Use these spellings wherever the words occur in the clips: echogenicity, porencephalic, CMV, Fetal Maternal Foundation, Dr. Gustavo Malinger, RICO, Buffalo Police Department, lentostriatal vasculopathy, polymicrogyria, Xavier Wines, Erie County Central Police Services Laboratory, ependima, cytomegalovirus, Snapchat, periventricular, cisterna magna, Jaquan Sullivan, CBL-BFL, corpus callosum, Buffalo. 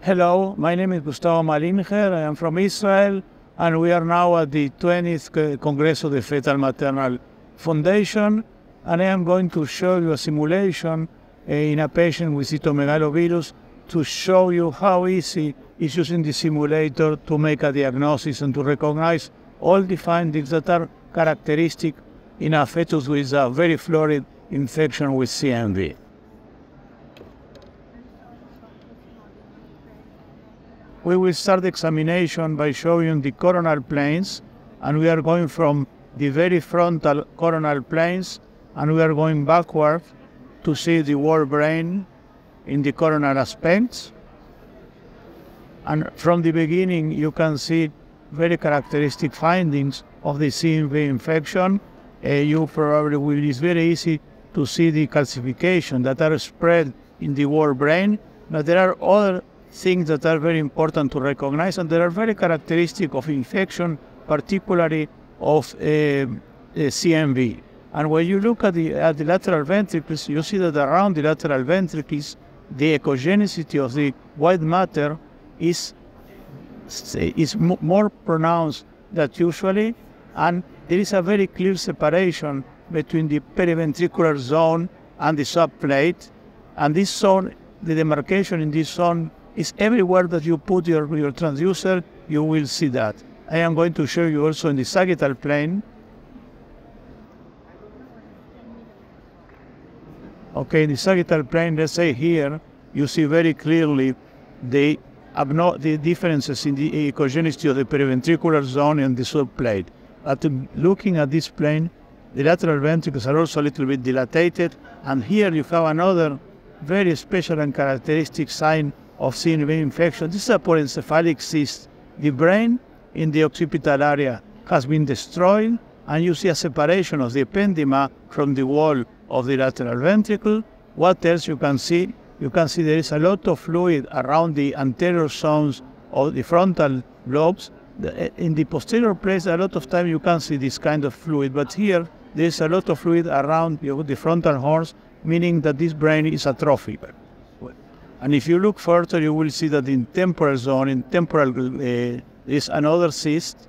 Hello, my name is Gustavo Malinger. I am from Israel, and we are now at the 20th Congress of the Fetal Maternal Foundation, and I am going to show you a simulation in a patient with cytomegalovirus to show you how easy it's using the simulator to make a diagnosis and to recognize all the findings that are characteristic in a fetus with a very florid infection with CMV. We will start the examination by showing the coronal planes, and we are going from the very frontal coronal planes, and we are going backward to see the whole brain in the coronal aspects. And from the beginning, you can see very characteristic findings of the CMV infection. It's very easy to see the calcification that are spread in the whole brain, but there are other things that are very important to recognize, and they are very characteristic of infection, particularly of CMV. And when you look at the lateral ventricles, you see that around the lateral ventricles, the echogenicity of the white matter is more pronounced than usually, and there is a very clear separation between the periventricular zone and the subplate, and this zone, the demarcation in this zone, is everywhere that you put your transducer, you will see that. I am going to show you also in the sagittal plane. Okay, in the sagittal plane, let's say here, you see very clearly the differences in the echogenicity of the periventricular zone and the subplate. But looking at this plane, the lateral ventricles are also a little bit dilated, and here you have another very special and characteristic sign of CMV infection. This is a porencephalic cyst. The brain in the occipital area has been destroyed, and you see a separation of the ependima from the wall of the lateral ventricle. What else you can see? You can see there is a lot of fluid around the anterior zones of the frontal lobes. In the posterior place, a lot of time you can see this kind of fluid, but here there is a lot of fluid around the frontal horns, meaning that this brain is atrophic. And if you look further, you will see that in temporal zone, in temporal is another cyst.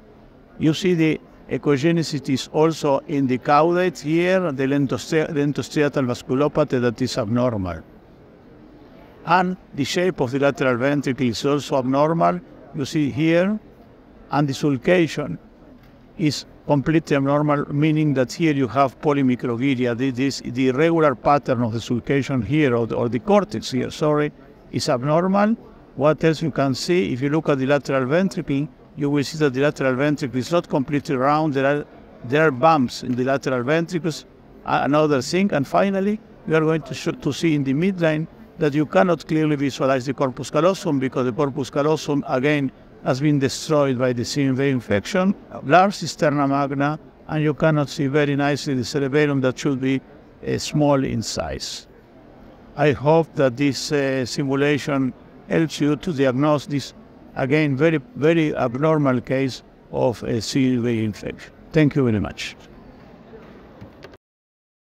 You see the echogenicity is also in the caudate here, the lentostriatal vasculopathy that is abnormal. And the shape of the lateral ventricle is also abnormal. You see here, and the sulcation is completely abnormal, meaning that here you have polymicrogyria. The regular pattern of the sulcation here, or the cortex here, sorry, is abnormal. What else you can see? If you look at the lateral ventricle, you will see that the lateral ventricle is not completely round. There are bumps in the lateral ventricles, another thing. And finally, we are going to see in the midline that you cannot clearly visualize the corpus callosum, because the corpus callosum, again, has been destroyed by the CMV infection, large cisterna magna, and you cannot see very nicely the cerebellum that should be small in size. I hope that this simulation helps you to diagnose this, again, very, very abnormal case of a CMV infection. Thank you very much.